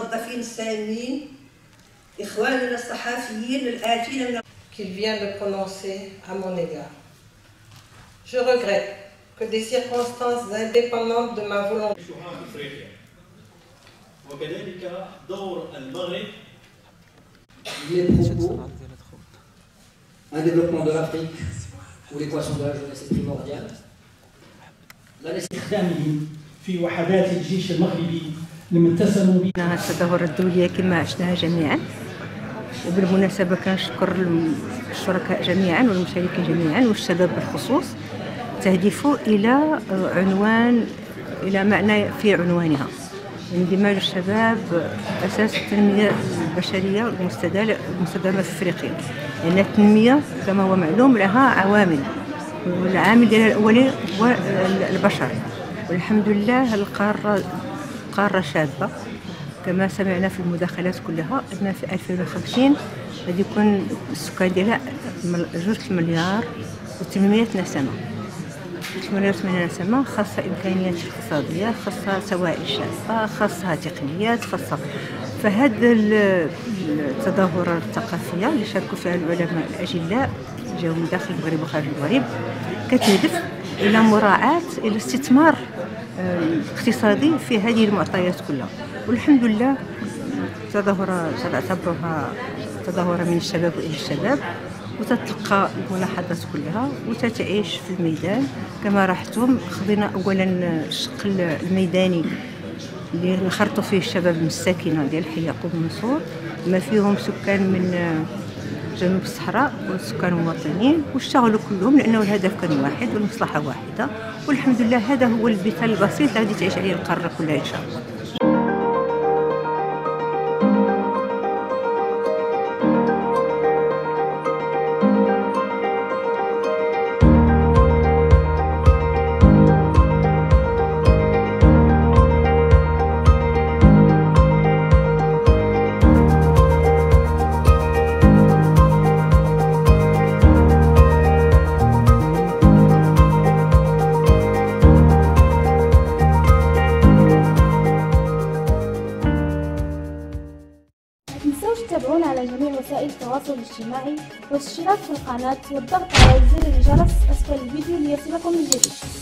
الموظفين السامين، إخواننا الصحفيين الآتين من qu'il vient de prononcer à mon égard. Je regrette que des circonstances indépendantes de ma volonté. Les propos, un développement de l'Afrique ou l'équation de la jeunesse est primordiale. نهار التظاهرة الدولية كما عشناها جميعا، وبالمناسبة كنشكر الشركاء جميعا والمشاركين جميعا والشباب بالخصوص، تهدف إلى عنوان إلى معنى في عنوانها اندماج الشباب أساس التنمية البشرية المستدامة في أفريقيا، لأن التنمية كما هو معلوم لها عوامل، والعامل ديالها الأولي هو البشر، والحمد لله القارة شابة كما سمعنا في المداخلات كلها أن في 2050 غادي يكون السكان ديالها 2 مليار و800 نسمة، 880 نسمة، خاصة إمكانيات اقتصادية، خاصة سوائل شابة، خاصة تقنيات، خاصة فهاد التظاهرة الثقافية اللي شاركوا فيها العلماء الأجلاء جاوا من داخل المغرب وخارج المغرب كتهدف إلى مراعاة إلى استثمار اقتصادي في هذه المعطيات كلها، والحمد لله التظاهرة تعتبرها تظاهرة من الشباب وإلى الشباب، وتتلقى الملاحظات كلها وتتعيش في الميدان كما راحتم. خذينا أولا الشق الميداني اللي نخرطوا فيه الشباب من الساكنة ديال حي يعقوب منصور، ما فيهم سكان من جنوب الصحراء والسكان المواطنين، واشتغلوا كلهم لأنه الهدف كان واحد والمصلحة واحدة، والحمد لله هذا هو المثال البسيط اللي غادي تعيش عليه القارة كلها إن شاء الله. تابعونا على جميع وسائل التواصل الاجتماعي والاشتراك في القناة والضغط على زر الجرس أسفل الفيديو ليصلكم الجديد.